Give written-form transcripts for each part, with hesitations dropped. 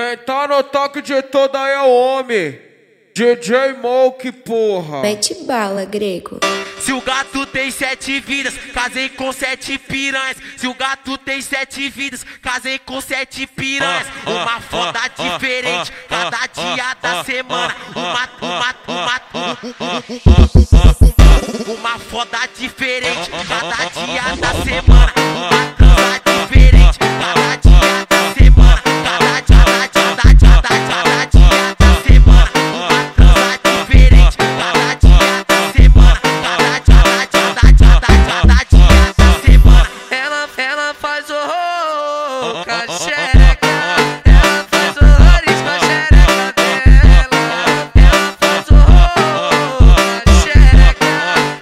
Quem tá no toque de toda é o homem, DJ Molck, porra. Mete bala, grego. Se o gato tem 7 vidas, casei com 7 piranhas. Se o gato tem 7 vidas, casei com 7 piranhas. Uma foda diferente, cada dia da semana. Uma foda diferente, cada dia da semana. Uma trança diferente, cada dia da semana. Cada dia, cada dia, cada dia, cada dia da semana. Uma trança diferente, cada dia da semana. Cada dia, cada dia, cada dia da semana. Ela faz horror com a xereca. Ela faz horrores com a xereca dela. Ela faz horror com a xereca.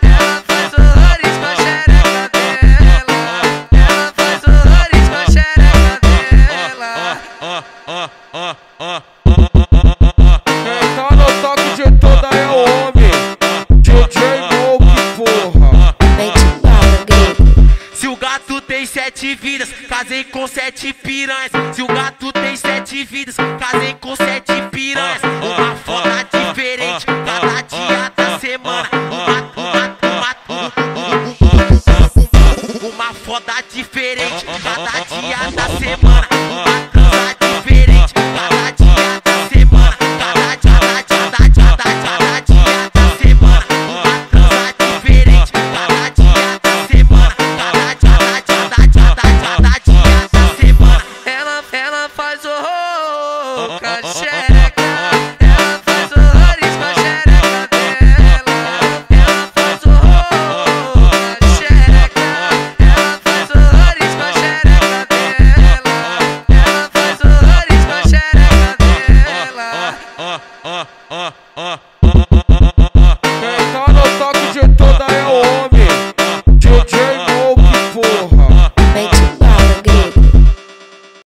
Ela faz horrores com a xereca dela. Ela faz horrores com a xereca dela. Quem tá no toque de toda é o homem, DJ Molck, porra. Se o gato tem 7 vidas, casei com 7 piranhas. Se o gato tem 7 vidas, casei com 7 piranhas. Uma foda diferente, cada dia da semana. Uma foda diferente, cada dia da semana. Uma trança diferente, cada dia da semana. Cada dia, cada dia, cada dia da semana. Uma trança diferente, cada dia da semana. Cada dia, cada dia, cada dia da semana. Ela faz horror com a xereca. Ela faz horrores com a xereca dela. Ela faz horror com a xereca. Ela faz horrores com a xereca dela. Ela faz horrores com a xereca dela. Quem tá